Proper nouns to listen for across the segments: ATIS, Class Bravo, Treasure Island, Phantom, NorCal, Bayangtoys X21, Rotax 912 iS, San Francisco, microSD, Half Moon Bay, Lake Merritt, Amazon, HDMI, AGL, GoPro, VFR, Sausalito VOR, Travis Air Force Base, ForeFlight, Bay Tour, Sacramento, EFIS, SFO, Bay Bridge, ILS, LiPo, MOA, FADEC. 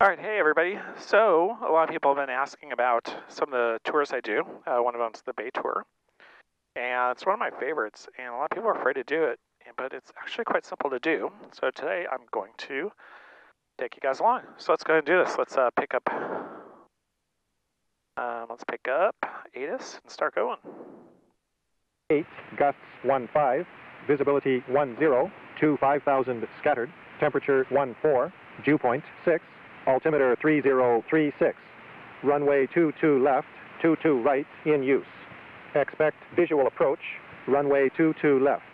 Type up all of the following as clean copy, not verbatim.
All right, hey everybody. So a lot of people have been asking about some of the tours I do. One of them's the Bay Tour, and it's one of my favorites, and a lot of people are afraid to do it, but it's actually quite simple to do. So today I'm going to take you guys along. So let's go ahead and do this. Let's pick up ATIS and start going. 8, gusts 1.5, visibility 10 to 5,000 scattered, temperature 14, dew point 6. Altimeter 3036. Runway 22 left, 22 right in use. Expect visual approach, runway 22 left.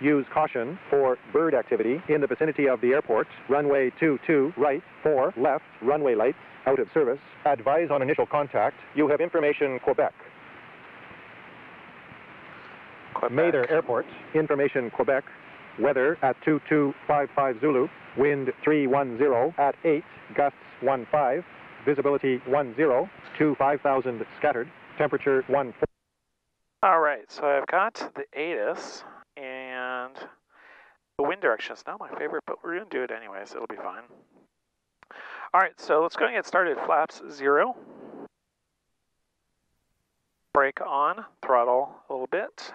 Use caution for bird activity in the vicinity of the airport. Runway 22 right, 4 left, runway lights out of service. Advise on initial contact. You have information Quebec. Mather Airport, information Quebec. Weather at 2255 Zulu, wind 310 at 8, gusts 15, visibility 10 to 5,000 scattered, temperature 14. All right, so I've got the ATIS and the wind direction is not my favorite, but we're going to do it anyways. It'll be fine. All right, so let's go and get started. Flaps 0. Brake on, throttle a little bit.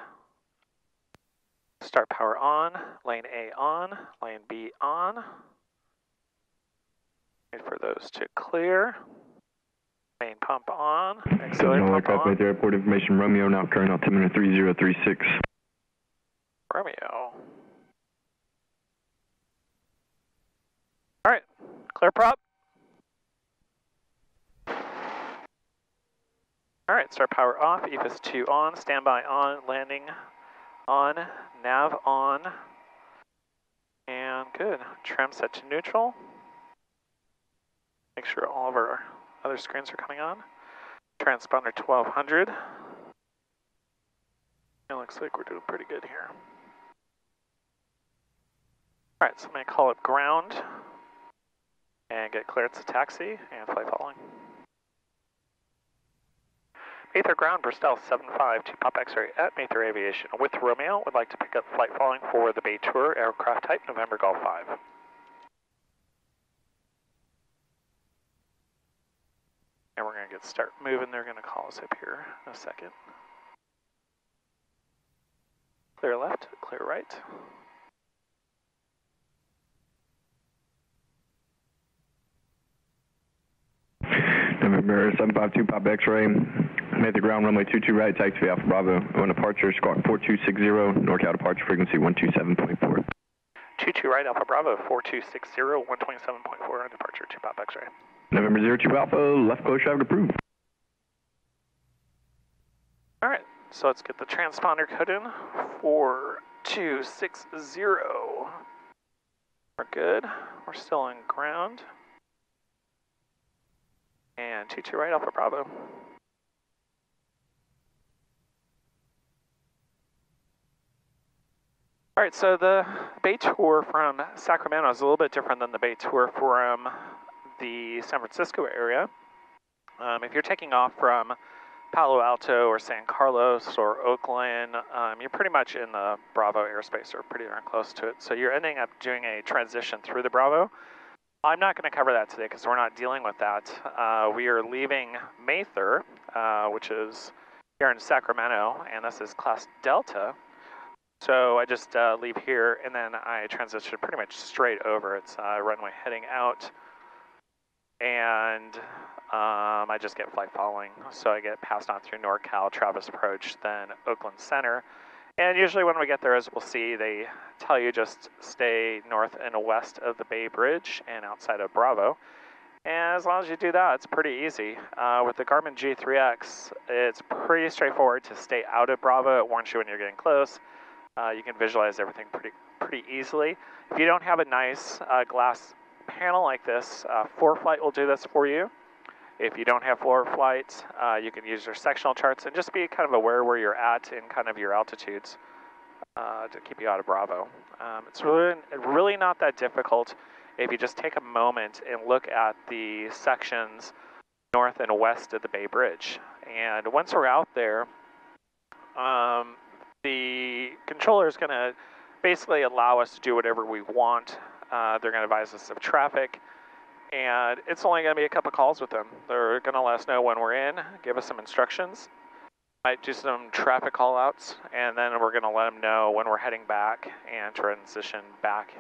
Start power on, lane A on, lane B on. Wait for those to clear. Main pump on, auxiliary pump on. With airport information, Romeo, now current altimeter 3036. Romeo. All right, clear prop. All right, start power off, EFIS 2 on, standby on, landing on, nav on, and good. Trim set to neutral. Make sure all of our other screens are coming on. Transponder 1200. It looks like we're doing pretty good here. All right, so I'm going to call up ground and get clearance to taxi and fly following. Mather ground, Bristell 75 to pop X-ray at Mather Aviation. With Romeo, would like to pick up flight following for the Bay Tour, aircraft type November Golf 5. And we're going to start moving. They're going to call us up here in a second. Clear left, clear right. November 752 pop X-ray. Made the ground runway 22 right, taxi Alpha Bravo. On departure, squawk 4260, NorCal departure frequency 127.4. 22 right, Alpha Bravo, 4260, 127.4, departure to pop X-ray. November 02 Alpha, left close traffic approved. All right, so let's get the transponder code in, 4260. We're good, we're still on ground. And 22 right, Alpha Bravo. All right, so the Bay Tour from Sacramento is a little bit different than the Bay Tour from the San Francisco area. If you're taking off from Palo Alto or San Carlos or Oakland, you're pretty much in the Bravo airspace or pretty darn close to it. So you're ending up doing a transition through the Bravo. I'm not going to cover that today because we're not dealing with that. We are leaving Mather, which is here in Sacramento, and this is Class Delta. So I just leave here, and then I transition pretty much straight over. It's runway heading out, and I just get flight following. So I get passed on through NorCal, Travis Approach, then Oakland Center. And usually when we get there, as we'll see, they tell you just stay north and west of the Bay Bridge and outside of Bravo. And as long as you do that, it's pretty easy. With the Garmin G3X, it's pretty straightforward to stay out of Bravo. It warns you when you're getting close. You can visualize everything pretty easily. If you don't have a nice glass panel like this, ForeFlight will do this for you. If you don't have ForeFlight, you can use your sectional charts and just be kind of aware where you're at and kind of your altitudes to keep you out of Bravo. It's really not that difficult if you just take a moment and look at the sections north and west of the Bay Bridge. And once we're out there, the controller is going to basically allow us to do whatever we want. They're going to advise us of traffic. and it's only going to be a couple calls with them. They're going to let us know when we're in, give us some instructions, might do some traffic call outs, and then we're going to let them know when we're heading back and transition back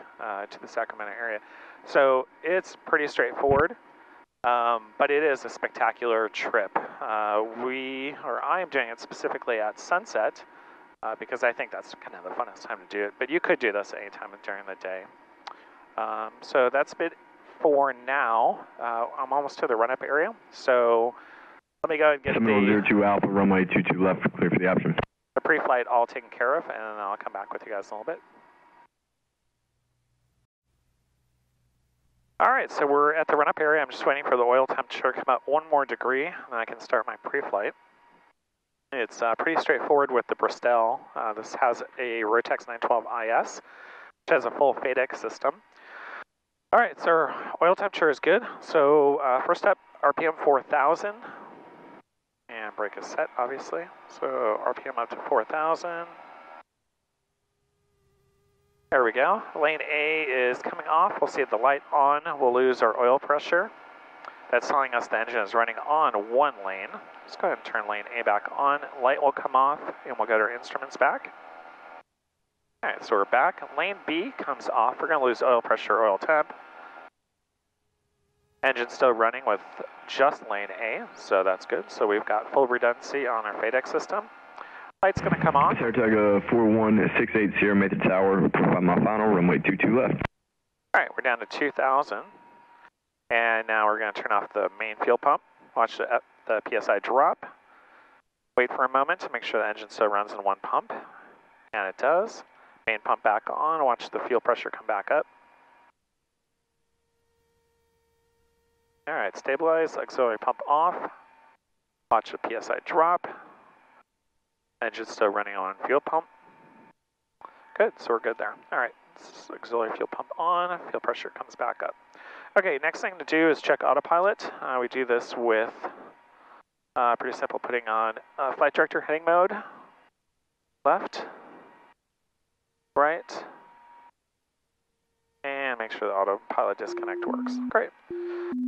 to the Sacramento area. So it's pretty straightforward, but it is a spectacular trip. I am doing it specifically at sunset because I think that's kind of the funnest time to do it, but you could do this at any time during the day. So that's it for now. I'm almost to the run-up area, so let me go and get the... 02 Alpha, runway 22 left, clear for the option. The pre-flight all taken care of, and then I'll come back with you guys in a little bit. All right, so we're at the run-up area. I'm just waiting for the oil temperature to come up one more degree, and then I can start my pre-flight. It's pretty straightforward with the Bristell. This has a Rotax 912 iS, which has a full FADEC system. All right, so our oil temperature is good. So first up, RPM 4,000, and brake is set, obviously. So RPM up to 4,000. There we go. Lane A is coming off. We'll see the light on. We'll lose our oil pressure. That's telling us the engine is running on one lane. Let's go ahead and turn lane A back on. Light will come off, and we'll get our instruments back. All right, so we're back. Lane B comes off. We're going to lose oil pressure, oil temp. Engine's still running with just lane A, so that's good. So we've got full redundancy on our FADEC system. Light's going to come on. Saratoga 41680, Mather Tower, my final, runway 22 left. All right, we're down to 2,000. And now we're going to turn off the main fuel pump. Watch the PSI drop. Wait for a moment to make sure the engine still runs in one pump. And it does. Main pump back on. Watch the fuel pressure come back up. All right, stabilize. Auxiliary pump off. Watch the PSI drop. Engine's still running on fuel pump. Good, so we're good there. All right, auxiliary fuel pump on, fuel pressure comes back up. Okay, next thing to do is check autopilot. We do this with pretty simple, putting on flight director heading mode, left, right, and make sure the autopilot disconnect works. Great.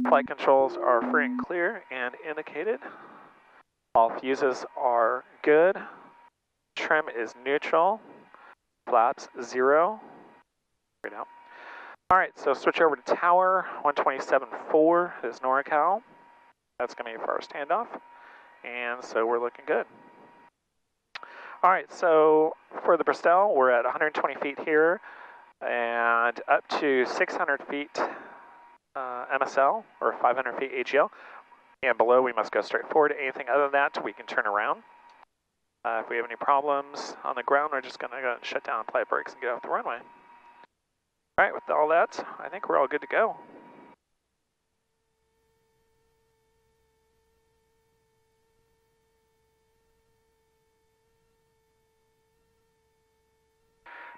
Flight controls are free and clear and indicated. All fuses are good. Trim is neutral. Flaps 0. All right, so switch over to tower. 127.4 is NorCal. That's going to be for our standoff. And so we're looking good. All right, so for the Bristell, we're at 120 feet here and up to 600 feet MSL or 500 feet AGL. And below, we must go straight forward. Anything other than that, we can turn around. If we have any problems on the ground, we're just going to go and shut down, apply brakes, and get off the runway. All right, with all that, I think we're all good to go.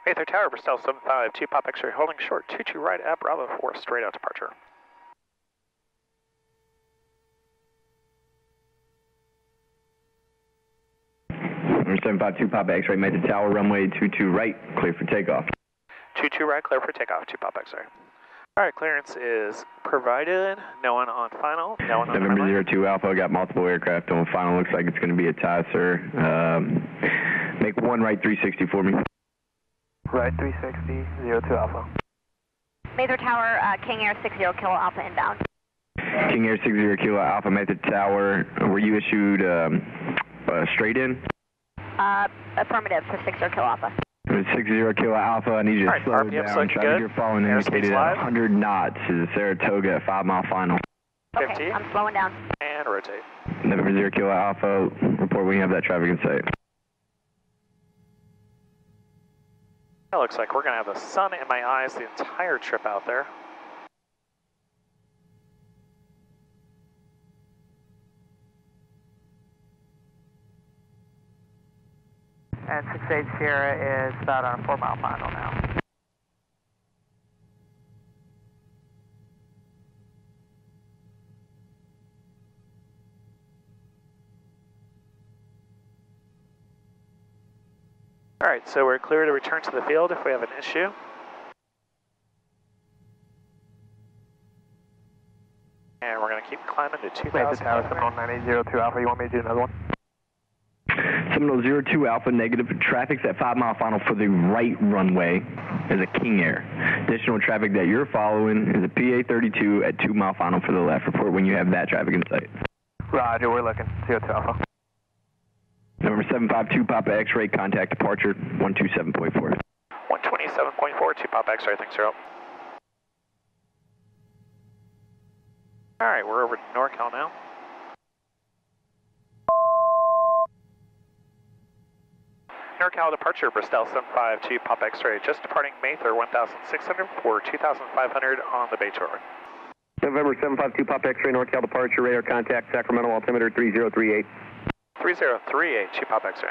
Mather Tower, Bristell 752, pop X-ray, holding short, 22 right at Bravo 4, straight out departure. Number 752, pop X-ray, Mather Tower, runway 22 right, clear for takeoff. 22 right, clear for takeoff, 2 pop X-ray. All right, clearance is provided, no one on final, no one on final. Number 02 Alpha, got multiple aircraft on final, looks like it's going to be a tie, sir. Make one right 360 for me. Right 360, 02 Alpha. Mather Tower, King Air 60 Kilo Alpha inbound. King Air 60 Kilo Alpha, Mather Tower, were you issued straight in? Affirmative for 60 Kilo Alpha. 60 Kilo Alpha, I need you to slow down. Traffic you're following indicated at 100 knots is Saratoga at 5 mile final. Okay, I'm slowing down. And rotate. Number 0 Kilo Alpha, report we have that traffic in sight. It looks like we're going to have the sun in my eyes the entire trip out there. And 68 Sierra is about on a 4 mile final now. All right, so we're clear to return to the field if we have an issue. And we're going to keep climbing to 2,000. Wait, this tower, 709-802 Alpha, you want me to do another one? 702 Alpha, negative. Traffic's at 5 mile final for the right runway is a King Air. Additional traffic that you're following is a PA32 at 2 mile final for the left. Report when you have that traffic in sight. Roger, we're looking. 02 Alpha. Number 752 Papa X-ray, contact departure 127.4. 127.4, 2 Papa X-ray, thanks, zero. All right, we're over to NorCal now. NorCal departure, Bristell 752 Pop X-ray, just departing Mather 1600 for 2500 on the Bay Tour. November 752 Pop X-ray, NorCal departure, radar contact, Sacramento altimeter 3038. 3038, 2 Pop X-ray.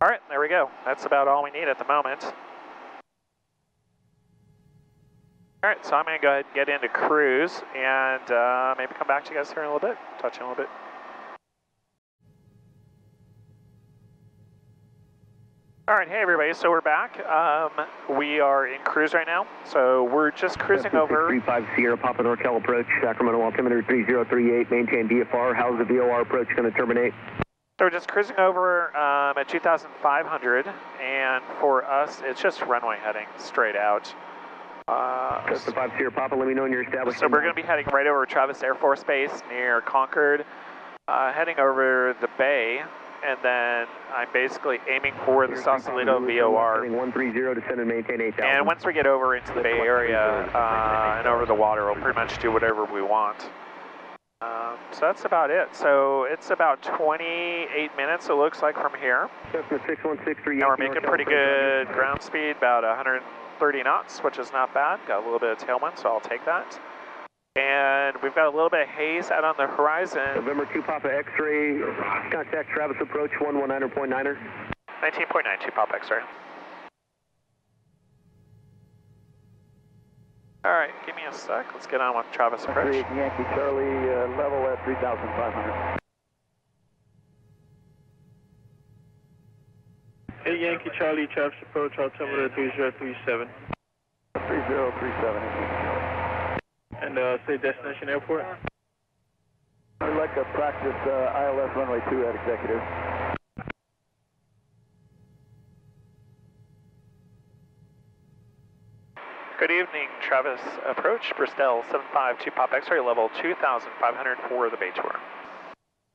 All right, there we go. That's about all we need at the moment. All right, so I'm going to go ahead and get into cruise and maybe come back to you guys here in a little bit, touch in a little bit. All right, hey everybody, so we're back. We are in cruise right now, so we're just cruising over. 35 Sierra, Papa NorCal approach, Sacramento altimeter 3038, maintain VFR. How's the VOR approach going to terminate? So we're just cruising over at 2,500, and for us, it's just runway heading straight out. So 35 Sierra, Papa, let me know when you're established. So we're going to be heading right over Travis Air Force Base near Concord, heading over the bay. And then I'm basically aiming for the Sausalito VOR. 130, descend and maintain 8,000. And once we get over into the Bay Area and over the water, we'll pretty much do whatever we want. So that's about it. So it's about 28 minutes, it looks like, from here. And we're making pretty good ground speed, about 130 knots, which is not bad. Got a little bit of tailwind, so I'll take that. And we've got a little bit of haze out on the horizon. November 2 Papa X-ray, contact Travis approach 119.9er. 19.9, 2 Papa X-ray. All right, give me a sec. Let's get on with Travis approach. Yankee Charlie, level at 3,500. Hey Yankee Charlie, Travis approach, altimeter 3037. 3037. And say destination airport? I'd like to practice ILS runway 2 at executive. Good evening, Travis approach, Bristell 752 Pop X-ray, level 2500 for the Bay Tour.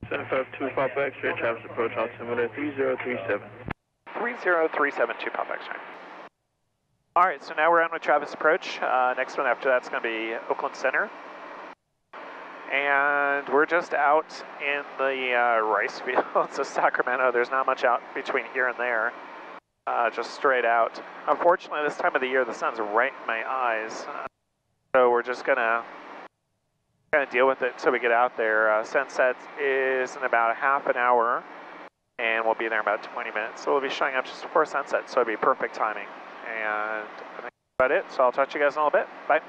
752 Pop X-ray, Travis approach, altimeter 3037. 3037, 2 Pop X-ray. All right, so now we're on with Travis approach. Next one after that's going to be Oakland Center. And we're just out in the rice fields of Sacramento. There's not much out between here and there, just straight out. Unfortunately, this time of the year, the sun's right in my eyes. So we're just going to kind of deal with it until we get out there. Sunset is in about half an hour, and we'll be there in about 20 minutes. So we'll be showing up just before sunset, so it'll be perfect timing. And I think that's about it, so I'll talk to you guys in a little bit. Bye.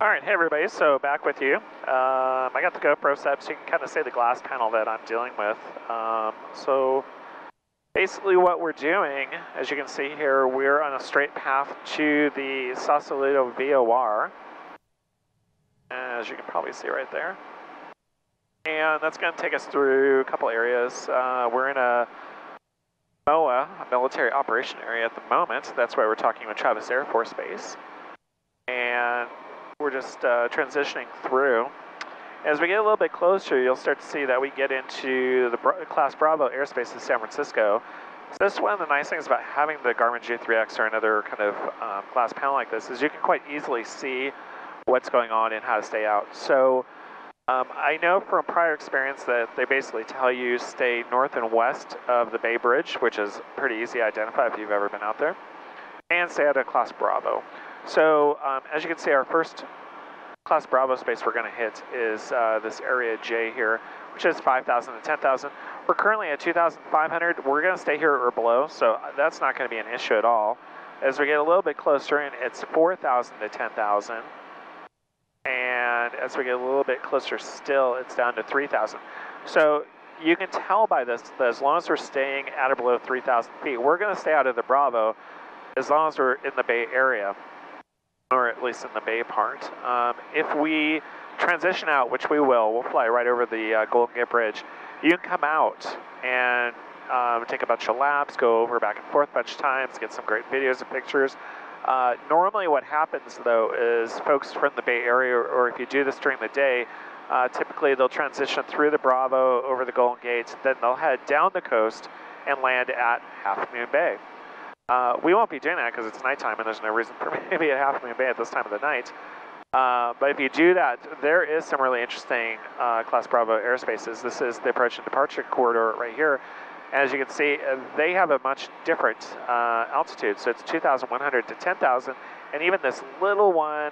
All right, hey everybody, so back with you. I got the GoPro set, so you can kind of see the glass panel that I'm dealing with. So basically what we're doing, as you can see here, we're on a straight path to the Sausalito VOR. As you can probably see right there. And that's going to take us through a couple areas. We're in a MOA, a military operation area at the moment. That's why we're talking with Travis Air Force Base. And we're just transitioning through. As we get a little bit closer, you'll start to see that we get into the Class Bravo airspace in San Francisco. So this is one of the nice things about having the Garmin G3X or another kind of glass panel like this is you can quite easily see what's going on and how to stay out. So I know from prior experience that they basically tell you stay north and west of the Bay Bridge, which is pretty easy to identify if you've ever been out there, and stay out of Class Bravo. So as you can see, our first Class Bravo space we're gonna hit is this area J here, which is 5,000 to 10,000. We're currently at 2,500. We're gonna stay here or below, so that's not gonna be an issue at all. As we get a little bit closer in, it's 4,000 to 10,000. And as we get a little bit closer still, it's down to 3,000. So you can tell by this that as long as we're staying at or below 3,000 feet, we're going to stay out of the Bravo as long as we're in the Bay Area, or at least in the Bay part. If we transition out, which we will, we'll fly right over the Golden Gate Bridge. You can come out and take a bunch of laps, go over back and forth a bunch of times, get some great videos and pictures. Normally what happens though is folks from the Bay Area, or if you do this during the day, typically they'll transition through the Bravo over the Golden Gate, then they'll head down the coast and land at Half Moon Bay. We won't be doing that because it's nighttime and there's no reason for me to be at Half Moon Bay at this time of the night. But if you do that, there is some really interesting Class Bravo airspaces. This is the approach and departure corridor right here. As you can see, they have a much different altitude. So it's 2,100 to 10,000. And even this little one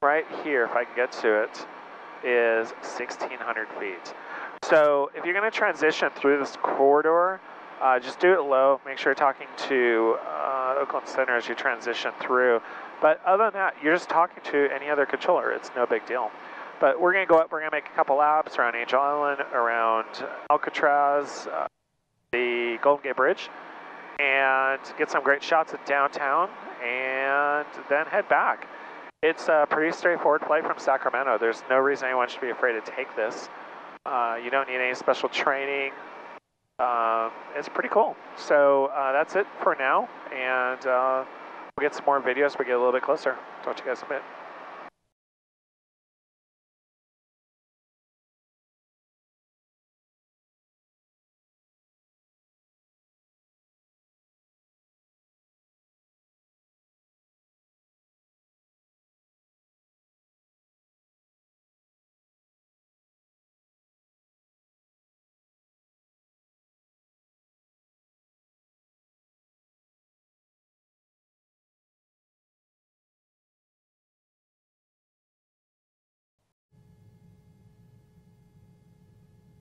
right here, if I can get to it, is 1,600 feet. So if you're going to transition through this corridor, just do it low. Make sure you're talking to Oakland Center as you transition through. But other than that, you're just talking to any other controller. It's no big deal. But we're going to go up. We're going to make a couple laps around Angel Island, around Alcatraz, the Golden Gate Bridge, and get some great shots at downtown, and then head back. It's a pretty straightforward flight from Sacramento. There's no reason anyone should be afraid to take this. You don't need any special training. It's pretty cool. So that's it for now, and we'll get some more videos as we get a little bit closer. Talk to you guys in a bit.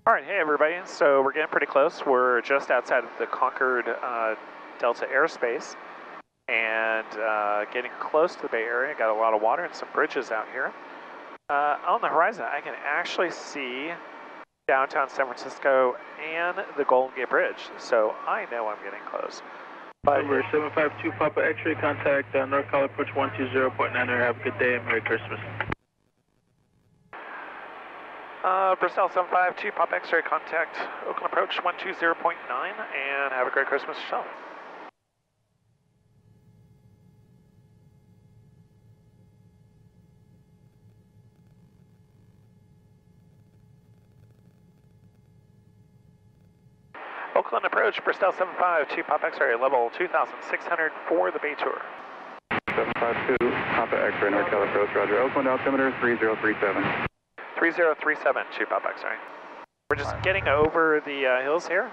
All right, hey everybody, so we're getting pretty close. We're just outside of the Concord Delta airspace and getting close to the Bay Area. Got a lot of water and some bridges out here. On the horizon, I can actually see downtown San Francisco and the Golden Gate Bridge, so I know I'm getting close. But Number 752 Papa X-ray, contact NorCal approach 120.9. Have a good day and Merry Christmas. Bristell 752, Pop X-ray, contact Oakland approach 120.9, and have a great Christmas yourself. Oakland approach, Bristell 752, Pop X-ray, level 2,600 for the Bay Tour. 752, Papa X-ray, NorCal approach, roger. Oakland altimeter 3037. 3037 to Pop X-ray. We're just getting over the hills here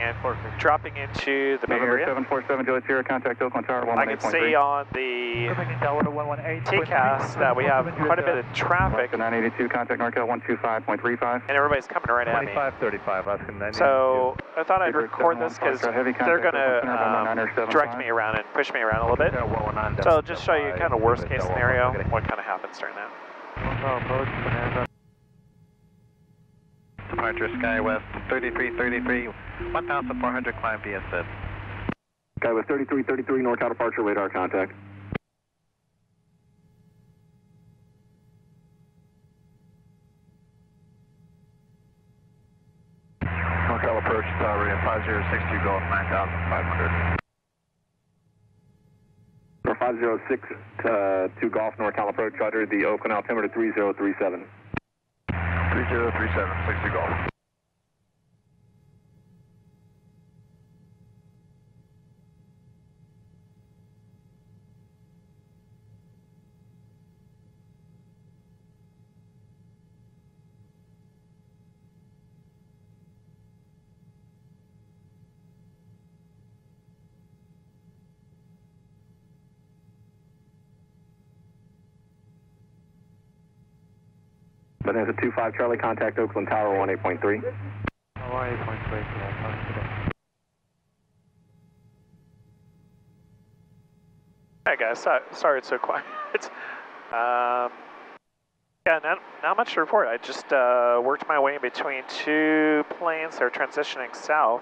and we're dropping into the Bay Area. 747 Juliet Sierra, contact Oakland Tower 118.3. I can see on the TCAS that we have quite a bit of traffic. 982, contact NorCal 125.35. And everybody's coming right at me. 2535. So I thought I'd record this because they're going to direct me around and push me around a little bit. So I'll just show you kind of worst case scenario, what kind of happens during that. Departure SkyWest 3333, 1,400 climb VSS. SkyWest 3333, NorCal departure, radar contact. NorCal approach, tower at 5062, go 9,500. 506 to Golf, NorCal approach, roger, the Oakland altimeter 3037. 3037, 60 Golf. Bonanza 25 Charlie, contact Oakland Tower 18.3. Tower 18.3. Hey guys, sorry it's so quiet. Yeah, not much to report. I just worked my way in between two planes that are transitioning south.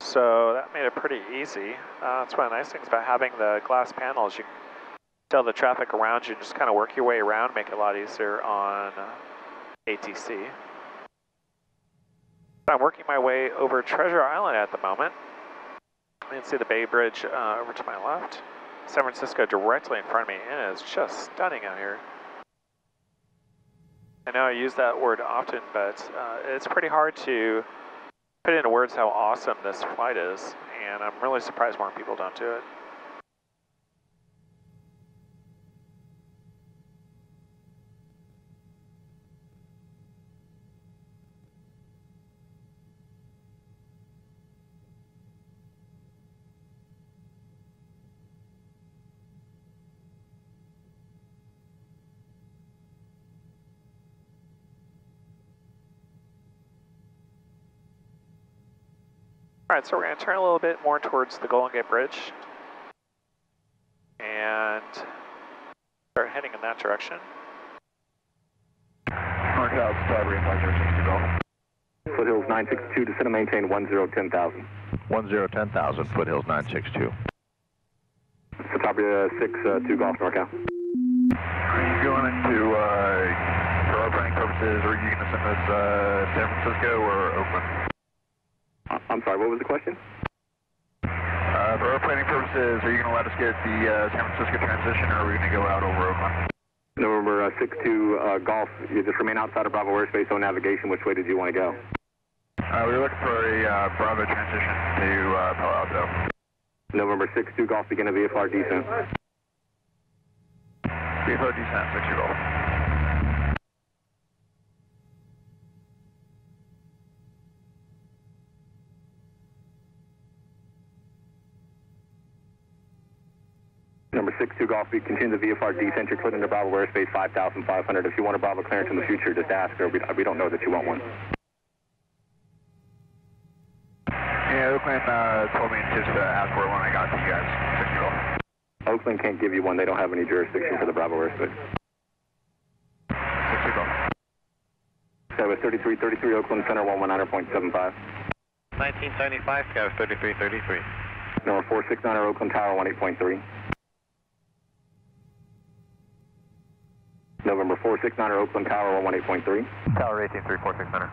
So that made it pretty easy. That's one of the nice things about having the glass panels. You can tell the traffic around you and just kind of work your way around, make it a lot easier on ATC. I'm working my way over Treasure Island at the moment. You can see the Bay Bridge over to my left. San Francisco directly in front of me, and it's just stunning out here. I know I use that word often, but it's pretty hard to put into words how awesome this flight is, and I'm really surprised more people don't do it. All right, so we're going to turn a little bit more towards the Golden Gate Bridge and start heading in that direction. NorCal, Starboard, 1060 to go. Foothills 962, descend and maintain 1010,000. 1010,000, Foothills 962. Cetopia 6-2 Golf, NorCal. Are you going to, for our planning purposes, are you going to send us San Francisco or Oakland? I'm sorry, what was the question? For our planning purposes, are you going to let us get the San Francisco transition, or are we going to go out over Oakland? November 62 Golf, you just remain outside of Bravo airspace on navigation. Which way did you want to go? We were looking for a Bravo transition to Palo Alto. November 62 Golf, begin a VFR descent. VFR descent, 62 Golf. Number 62 Golf, we continue the VFR descent. You're cleared into Bravo airspace 5,500. If you want a Bravo clearance in the future, just ask, or we don't know that you want one. Yeah, Oakland told me just to ask for one. I got to you guys. 62 Golf. Oakland can't give you one. They don't have any jurisdiction for the Bravo airspace. 62 Golf. So it was 3333 Oakland Center, 119.75. 1975, Scout 3333. Number 469 Oakland Tower, 18.3. November 469 or Oakland Tower 118.3. Tower 183469.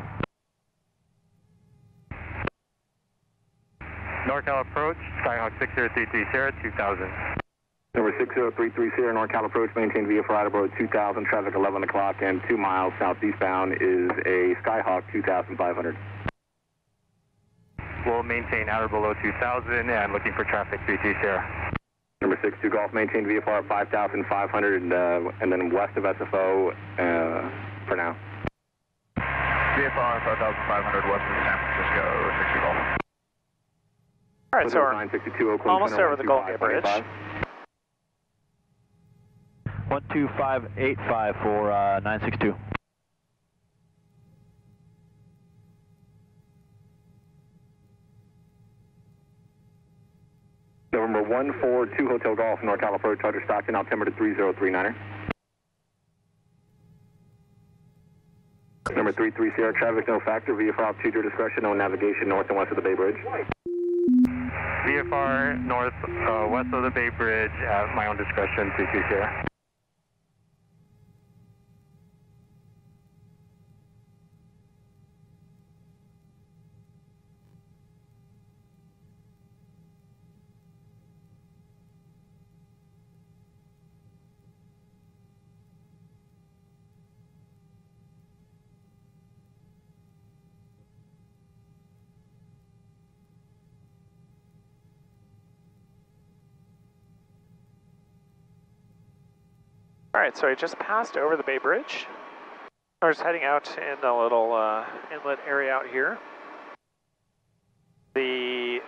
NorCal approach, Skyhawk 6033 Sierra 2000. Number 6033 Sierra, NorCal approach, maintain via Ferrado 2000, traffic 11 o'clock, and 2 miles southeastbound is a Skyhawk 2500. We'll maintain outer below 2000 and looking for traffic 33 Sierra. Number 62 Golf, maintain VFR at 5,500 and then west of SFO for now. VFR 5,500 west of San Francisco, 62 Golf. All right, so we're almost over the Golden Gate Bridge. 12585 for 962. November 142 Hotel Golf, NorCal approach, Roger Stockton, altimeter 3039er. Number 33 Sierra, traffic no factor, VFR altitude, your discretion on navigation north and west of the Bay Bridge. VFR north, west of the Bay Bridge, at my own discretion, 33 Sierra. All right, so I just passed over the Bay Bridge. I was heading out in the little inlet area out here. The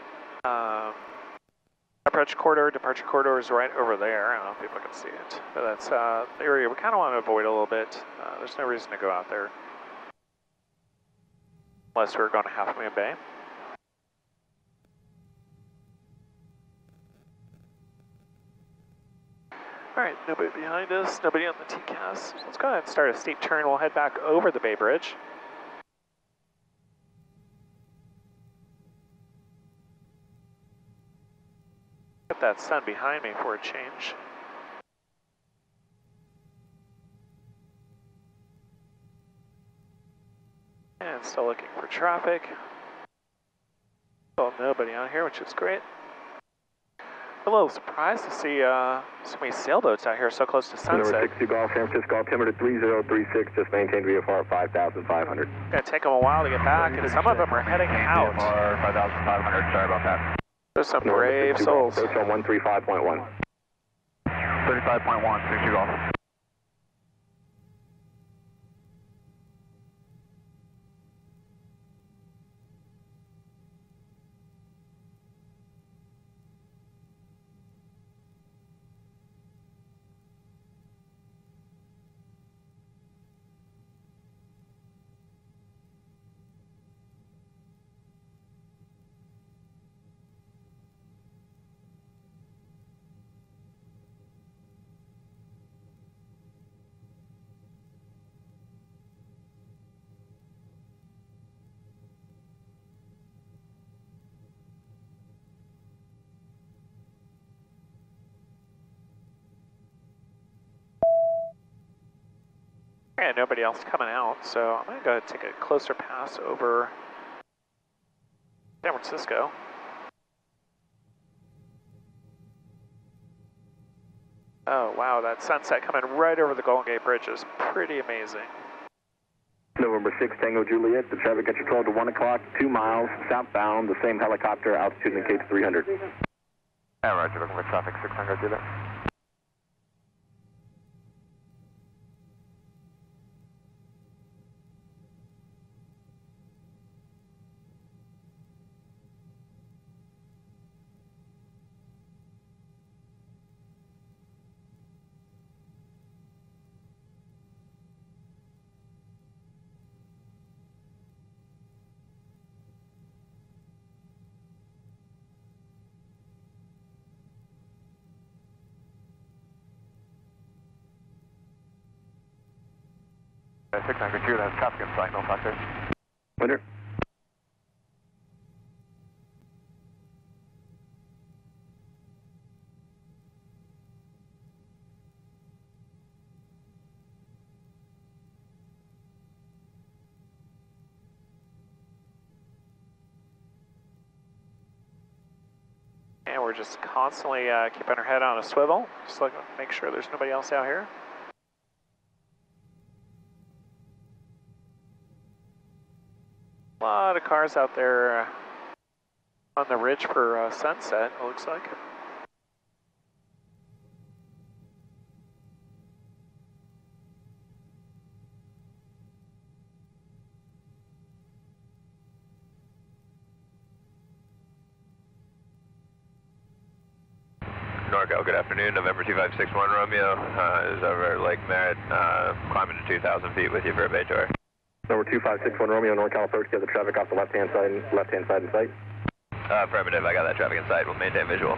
approach corridor, departure corridor is right over there. I don't know if people can see it, but that's the area we kind of want to avoid a little bit. There's no reason to go out there unless we're going to Half Moon Bay. All right, nobody behind us, nobody on the TCAS. So let's go ahead and start a steep turn. We'll head back over the Bay Bridge. Get that sun behind me for a change. And still looking for traffic. Still nobody on here, which is great. A little surprised to see so many sailboats out here so close to sunset. Number 60 Golf, San Francisco, altimeter 3036, just maintained VFR at 5,500. It's going to take them a while to get back, and some of them are heading out. VFR 5,500, sorry about that. There's some brave souls. Approach on 135.1. 35.1, 60 Golf. Yeah, nobody else coming out, so I'm going to go take a closer pass over San Francisco. Oh wow, that sunset coming right over the Golden Gate Bridge is pretty amazing. November 6, Tango Juliet, the traffic gets controlled to 1 o'clock, 2 miles, southbound, the same helicopter, altitude indicates 300. Yeah, roger, looking for traffic 600 Juliet. That's traffic in sight, no factor. Winter. And we're just constantly keeping our head on a swivel, just looking to make sure there's nobody else out here. A lot of cars out there on the ridge for sunset, it looks like. NorCal, good afternoon. November 2561 Romeo is over Lake Merritt, climbing to 2,000 feet with you for a bay tour. Number 2561 Romeo, NorCal approach, get the traffic off the left-hand side in sight. Affirmative, I got that traffic in sight, we'll maintain visual.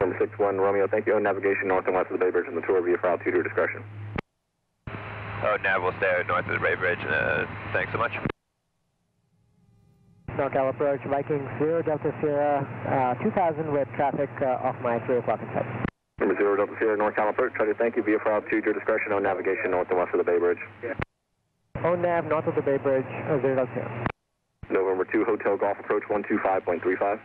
Number 61 Romeo, thank you, navigation north and west of the Bay Bridge and the tour via file 2 to your discretion. Oh, nav will stay north of the Bay Bridge, thanks so much. NorCal approach, Viking 0 Delta Sierra, 2000 with traffic off my 3 o'clock in sight. Number 0 Delta Sierra, NorCal approach, try to thank you, via file 2 to your discretion, on navigation north and west of the Bay Bridge. Yeah. ONAV, north of the Bay Bridge, 0 Delta Sierra. November 2, Hotel Golf approach, 125.35.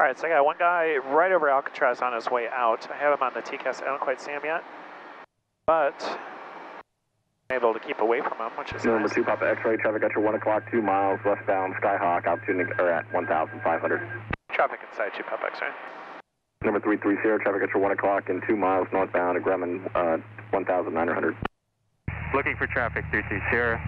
All right, so I got one guy right over Alcatraz on his way out. I have him on the TCAS, I don't quite see him yet, but able to keep away from him, which is Number nice. 2 Papa X-ray, traffic at your 1 o'clock, 2 miles, westbound, Skyhawk, altitude at 1,500. Traffic inside 2 Papa X-ray. Number 330, traffic at your 1 o'clock and 2 miles, northbound, at Grumman, 1,900. Looking for traffic, 330.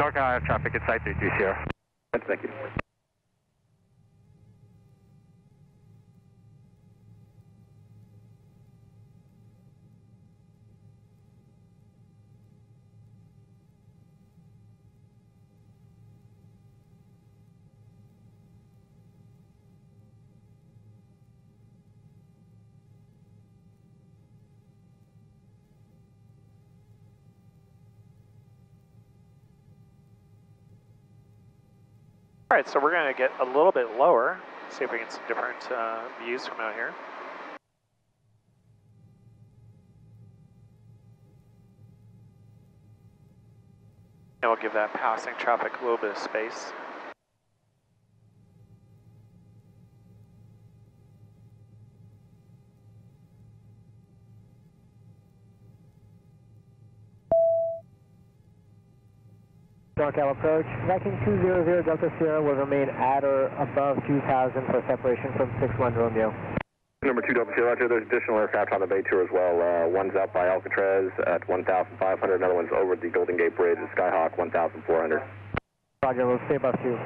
NorCal, I have traffic inside 330. Thank you. Alright, so we're going to get a little bit lower, see if we can get some different views from out here. And we'll give that passing traffic a little bit of space. NorCal approach, tracking 200 Delta Sierra will remain at or above 2000 for separation from 61 Romeo. Number 2 Delta Sierra, there's additional aircraft on the bay tour as well. One's out by Alcatraz at 1,500, another one's over the Golden Gate Bridge at Skyhawk 1,400. Roger, we'll stay above 2.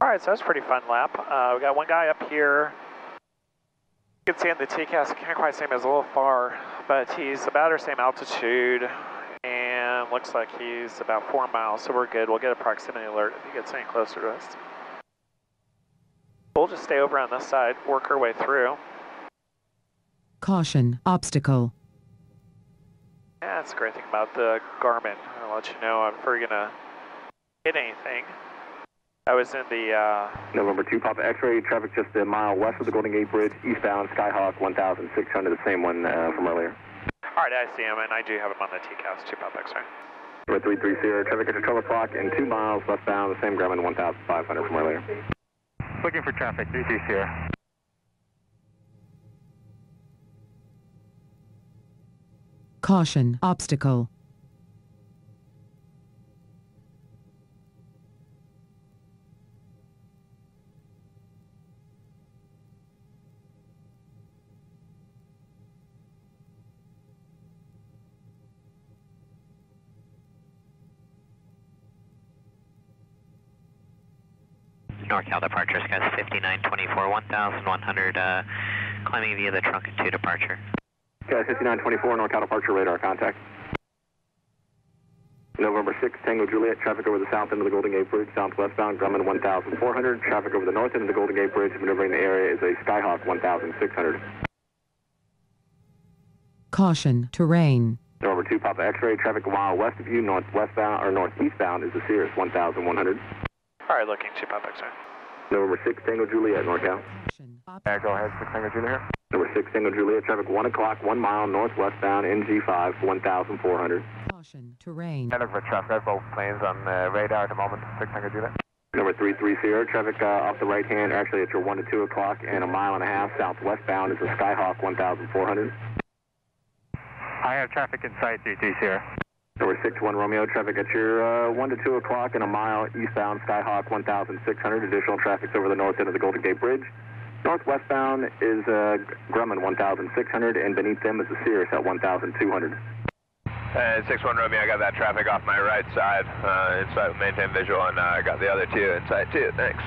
All right, so that's a pretty fun lap. We got one guy up here. You can see in the TCAS, can't quite see him, it's a little far, but he's about our same altitude, and looks like he's about 4 miles, so we're good. We'll get a proximity alert if he gets any closer to us. We'll just stay over on this side, work our way through. Caution, obstacle. Yeah, that's a great thing about the Garmin. I'll let you know if we're gonna hit anything. I was in the November 2 Papa X-ray, traffic just a mile west of the Golden Gate Bridge, eastbound Skyhawk 1,600, the same one from earlier. All right, I see him, and I do have him on the TCAS 2 Papa X-ray. Number 330, traffic at 12 o'clock and 2 miles westbound, the same Grumman 1,500 from earlier. Looking for traffic, 330. Caution, obstacle. NorCal departure, SCAS 5924, 1100, climbing via the trunk 2 departure. SCAS 5924, NorCal departure, radar contact. November 6, Tango Juliet, traffic over the south end of the Golden Gate Bridge, southwestbound, Grumman 1400, traffic over the north end of the Golden Gate Bridge, maneuvering the area is a Skyhawk 1600. Caution, terrain. November 2, Papa X-ray, traffic a mile west of you, northwestbound, or northeastbound is the Cirrus 1100. All right, looking to Papa X-ray. November 6, Tango Juliet, NorCal. Go ahead, 6 Tango Juliet. Number 6, Tango Juliet, traffic 1 o'clock, 1 mile, northwestbound, NG5, 1,400. Caution, terrain. Heading for traffic, both planes on the radar at the moment, 6 Tango Juliet. Number 330, traffic off the right hand, actually at your 1 to 2 o'clock, and a mile and a half southwestbound is the Skyhawk 1,400. I have traffic in sight, 330 here. Number 61 Romeo, traffic at your 1 to 2 o'clock and a mile eastbound Skyhawk 1600, additional traffic's over the north end of the Golden Gate Bridge. Northwestbound is Grumman 1600 and beneath them is the Cirrus at 1200. 61 Romeo, I got that traffic off my right side, inside maintain visual, and I got the other two inside too, thanks.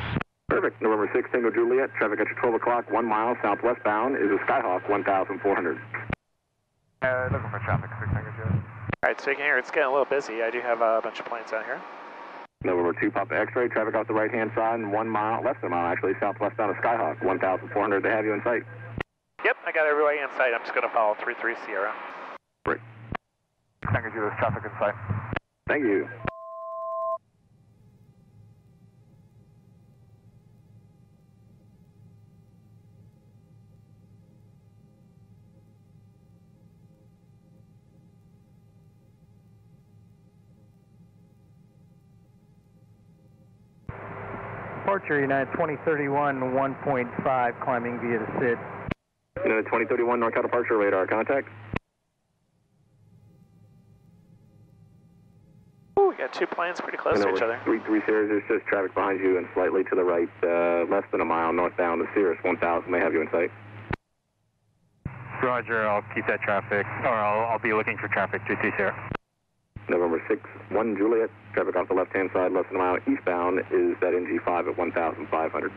Perfect, November 6 Tango Juliet, traffic at your 12 o'clock, 1 mile southwestbound is the Skyhawk 1400. Looking for traffic, 6 Tango Juliet. Alright, so you can hear it's getting a little busy. I do have a bunch of planes out here. November 2 Papa X-ray, traffic off the right-hand side and 1 mile, less than a mile actually, southwestbound of Skyhawk, 1,400, they have you in sight. Yep, I got everybody in sight. I'm just going to follow 33 Sierra. Great. Thank you, there's traffic in sight. Thank you. Departure United 2031 1.5 climbing via the SID. United 2031 NorCal departure radar contact. Oh, we got two planes pretty close to each other. 330, says traffic behind you and slightly to the right, less than a mile northbound to Cirrus 1000. May have you in sight. Roger, I'll keep that traffic, or I'll be looking for traffic to Cirrus. November 6, 1 Juliet, traffic off the left-hand side, less than a mile eastbound is that NG5 at 1,500.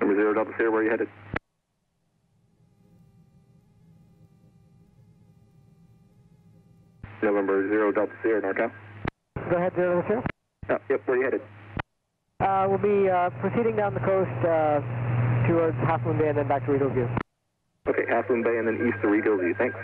Number 0 Delta Sierra, where are you headed? November 0 Delta Sierra, NorCal. Go ahead, 0 Delta Sierra. Yep, where are you headed? We'll be proceeding down the coast towards Half Moon Bay and then back to Rideau View. Okay, Half Moon Bay and then east to Rideau View. Thanks.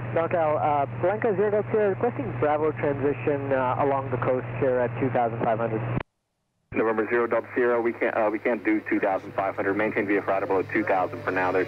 NorCal, Blanca 0 Delta Sierra requesting Bravo transition along the coast here at 2,500. November 0 Delta Sierra, we can't do 2,500. Maintain via Friday below 2,000 for now. There's.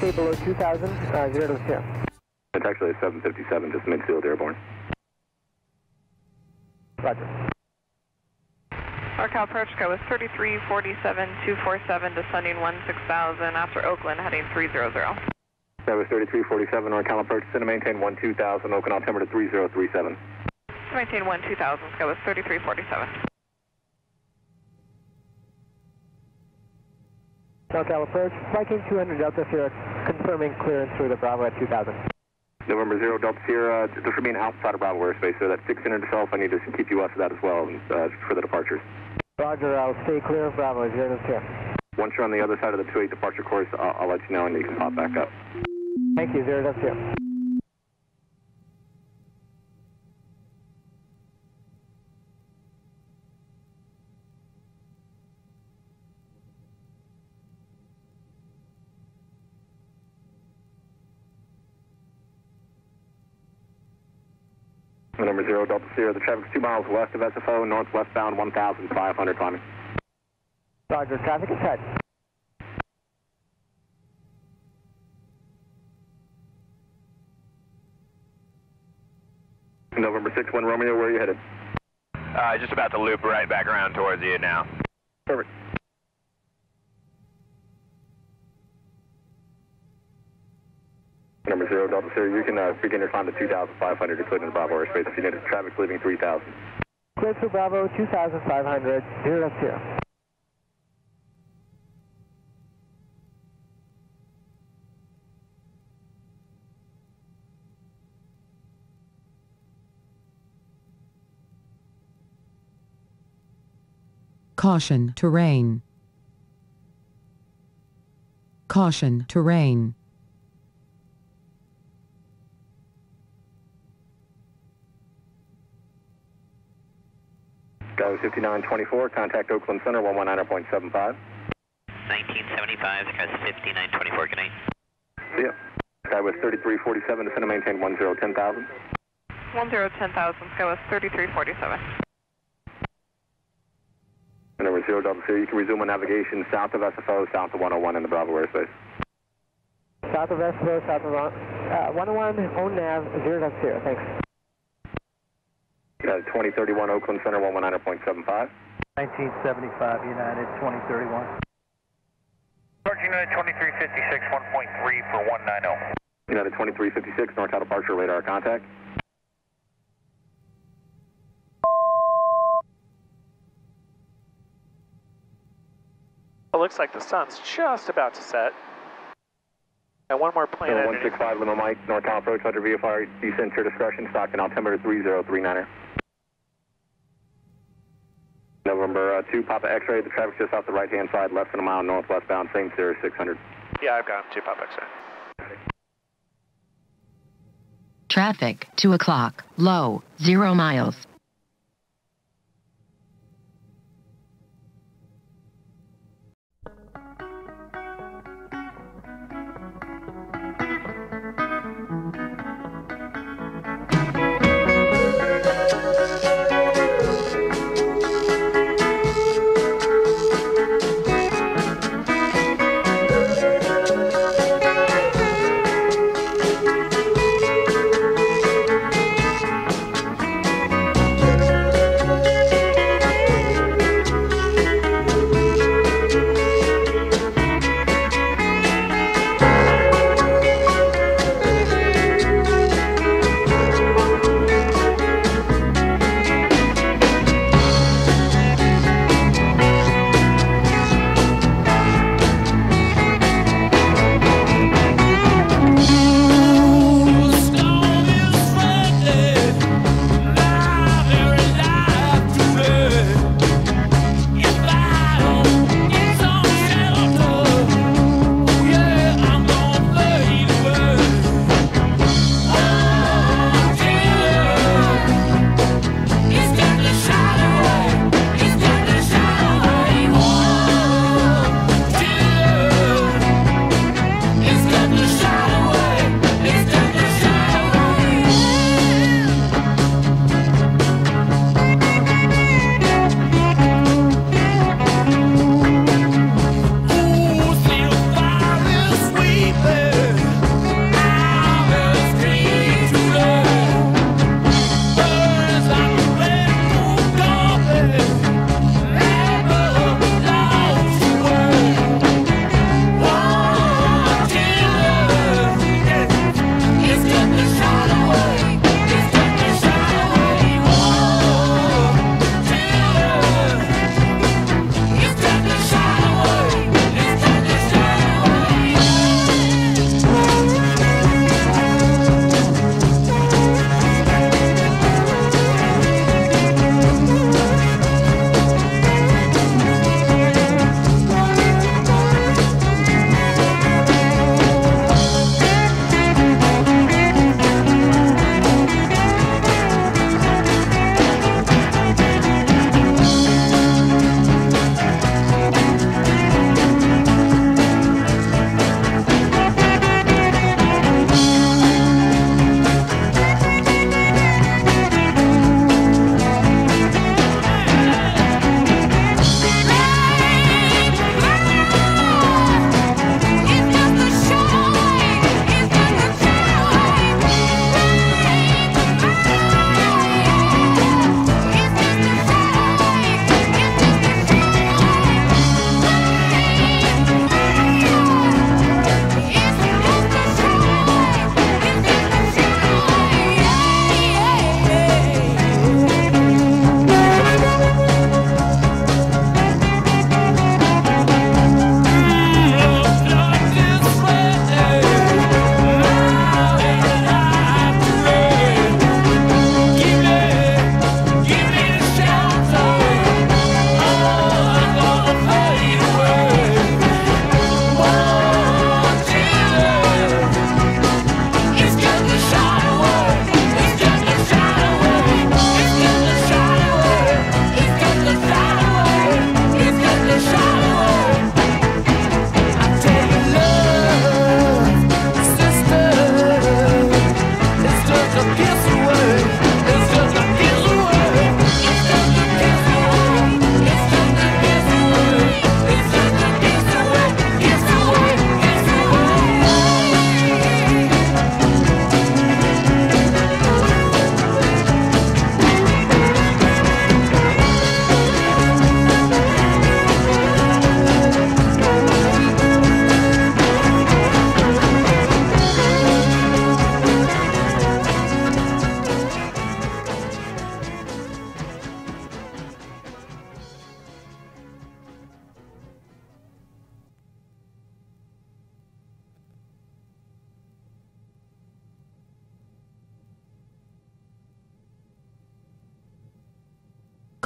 stay below 2,000, 0 to 10. It's actually a 757, just midfield airborne. Roger. NorCal approach code is 3347247, descending 16,000 after Oakland, heading 300. That was 3347, NorCal approach, send and maintain 12000, Oakland altimeter to 3037. Maintain 12000, sky was 3347. NorCal approach, Flight King 200 Delta Sierra, confirming clearance through the Bravo at 2000. November 0 Delta Sierra, just for being outside of Bravo airspace, so that 600 itself, I need to keep you off of that as well for the departures. Roger, I'll stay clear of Bravo, 0 Delta Sierra. Once you're on the other side of the 28 departure course, I'll let you know and you can pop back up. Thank you, 0 Delta Sierra. Number 0 Delta Sierra, the traffic's 2 miles west of SFO, northwestbound 1,500 climbing. Roger, traffic is set. November 6-1 Romeo, where are you headed? Just about to loop right back around towards you now. Perfect. Number 0 Delta Sierra, you can begin your climb to 2,500, including the Bravo airspace. If you need it, traffic's leaving 3,000. Clear to Bravo, 2,500, 0 Delta Sierra. Caution, terrain. Caution, terrain. That was 5924, contact Oakland Center, 119.75. 1975, that was 5924, good night. Yep. That was 3347, descend and maintain 1010,000. 1010,000, that was 3347. And number 0 Delta Sierra, you can resume on navigation south of SFO, south of 101 in the Bravo airspace. South of SFO, south of 101, on nav, 0 Delta Sierra, thanks. 2031 Oakland Center, 119.75. 1975 United, 2031. North United 2356, 1.3 for 190. United 2356, NorCal departure, radar contact. It looks like the sun's just about to set. And one more plane. 165 Lima Mike, NorCal approach, under VFR, descend to your discretion, stock and altimeter 3039. November 2, Papa X-ray, the traffic's just off the right-hand side, less than a mile northwestbound, same 0600. Yeah, I've got 2 Papa X-ray. Traffic, 2 o'clock, low, 0 miles.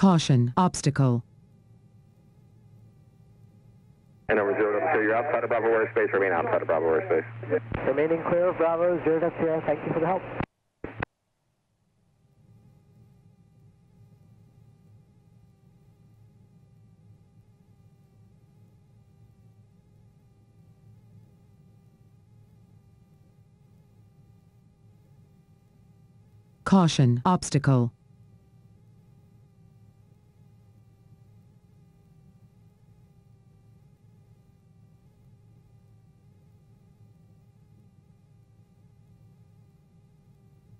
Caution, obstacle. And number 0 to you're outside of Bravo airspace, remain outside of Bravo airspace. Remaining clear of Bravo, 0 to zero, thank you for the help. Caution, obstacle.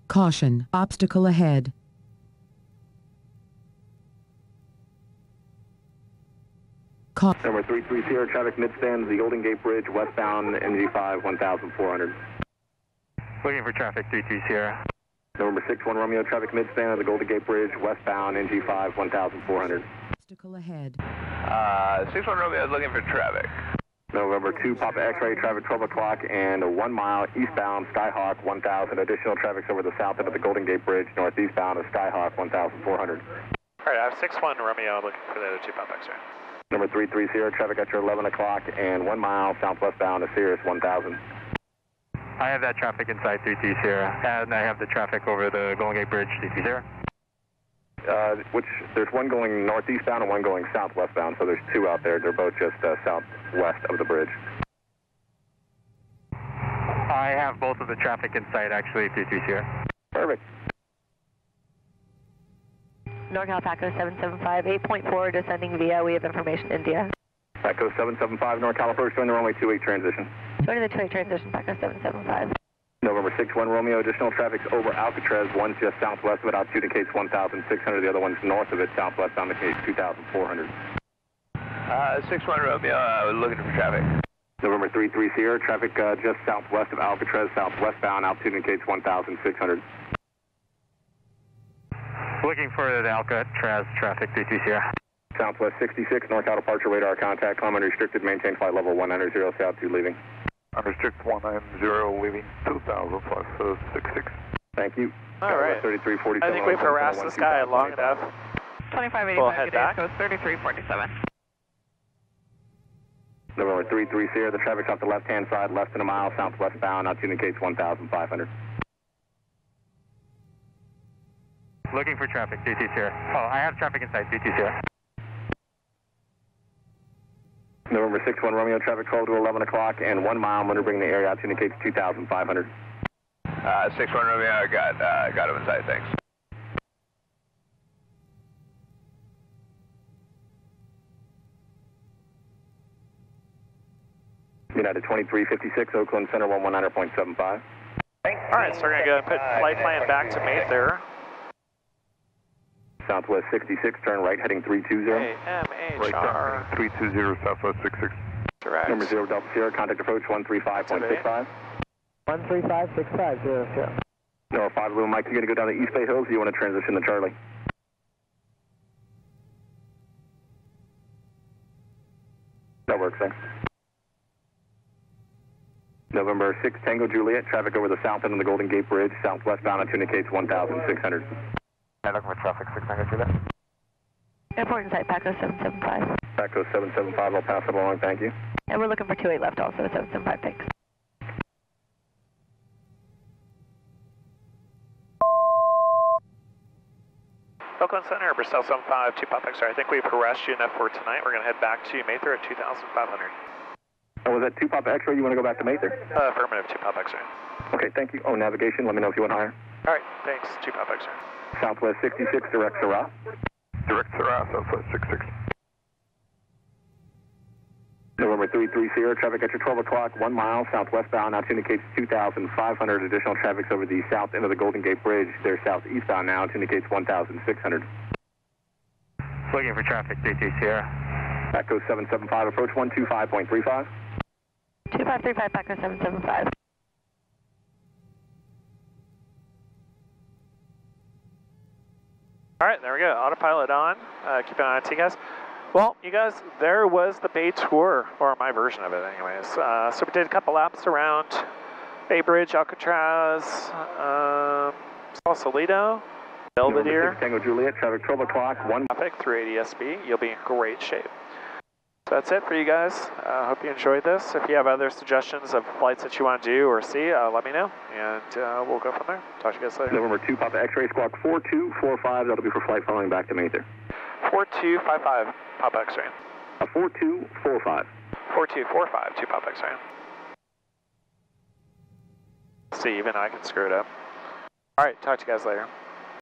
Caution, obstacle ahead. Number 330, traffic midstands, the Golden Gate Bridge, westbound, NG5, 1400. Looking for traffic, 330. Number 61 Romeo, traffic midstand of the Golden Gate Bridge, westbound, NG5, 1400. Obstacle ahead. 61 Romeo is looking for traffic. November 2 Papa X-ray, traffic 12 o'clock and a 1 mile eastbound Skyhawk 1000. Additional traffic's over the south end of the Golden Gate Bridge, northeastbound of Skyhawk 1400. All right, I have 61 Romeo looking for the other 2 Papa X-ray. Number 330, traffic at your 11 o'clock and 1 mile southwestbound of Sirius 1000. I have that traffic inside 330, and I have the traffic over the Golden Gate Bridge, 330. Which, there's one going northeastbound and one going southwestbound, so there's 2 out there. They're both just southwest of the bridge. I have both of the traffic inside, actually, 330. Perfect. NorCal Paco 775, 8.4, descending via, we have information, India. Paco 775, NorCal approach, join the runway 2-8 transition. Join the 2-8 transition, Paco 775. November 61 Romeo, additional traffic's over Alcatraz, one's just southwest of it, altitude indicates 1,600, the other one's north of it, southwest on the case 2,400. 61 Romeo, looking for traffic. November 33 Sierra, traffic just southwest of Alcatraz, southwestbound, altitude indicates 1,600. Looking for the Alcatraz traffic, 33 Sierra. Southwest 66, NorCal departure radar contact, climb unrestricted, maintain flight level 190, south 2 leaving. Unrestricted 190, leaving 2000 plus 66. Thank you. All right. 3347. I think we've harassed this guy long enough. 2585, good coast 3347. November 33 Sierra, the traffic's off the left-hand side, less than a mile, southwestbound, altitude indicates 1,500. Looking for traffic, 33 Sierra. Oh, I have traffic inside, 33 Sierra. November 61 Romeo, traffic 12 to 11 o'clock and 1 mile, I'm maneuvering the area, altitude indicates 2,500. 61 Romeo, I got him inside, thanks. United 2356, Oakland Center, 119.75. Alright, so we're going to go and put flight plan back to Mather. Southwest 66, turn right, heading 320. Right, 320, Southwest 66. Correct. Number 0 Delta Sierra, contact approach 135.65. 135.65, 0. No, 5 Lou Mike, you're going to go down the East Bay Hills, or you want to transition to Charlie? That works, thanks. November 6 Tango Juliet, traffic over the south end of the Golden Gate Bridge, southwestbound, it indicates 1,600. I'm looking for traffic, 600 through there. Airport inside, Paco 775. Paco 775, I'll pass it along, thank you. And we're looking for 28 left also, 775, thanks. Oakland Center, Bristell 75, 2 Pop X-ray. I think we've harassed you enough for tonight. We're going to head back to Mather at 2,500. Oh, was that 2 Pop X-ray? You want to go back to Mather? Affirmative, 2 Pop X-ray. Okay, thank you. Oh, navigation, let me know if you want higher. All right, thanks, 2 Pop X-ray. Southwest 66, direct Sarah. Direct Sarah, Southwest 66. November 33 Sierra, traffic at your 12 o'clock, 1 mile, southwestbound, altitude indicates 2,500. Additional traffic's over the south end of the Golden Gate Bridge. They're southeastbound now, altitude indicates 1,600. Looking for traffic, 33 Sierra. Paco 775, approach 125.35. 2535, Paco 775. All right, there we go, autopilot on, keep an eye on TCAS. Well, you guys, there was the Bay tour, or my version of it anyways. So we did a couple laps around Bay Bridge, Alcatraz, Sausalito, Belvedere. Tango Juliet, traffic 12 o'clock, 1. Traffic 380 SB, you'll be in great shape. So that's it for you guys. I hope you enjoyed this. If you have other suggestions of flights that you want to do or see, let me know, and we'll go from there. Talk to you guys later. November 2, Papa X-ray, squawk 4245, that'll be for flight following back to Mather. 4255, Papa X-ray. 4245. 4245, 2 Papa X-ray. See, even I can screw it up. All right, talk to you guys later.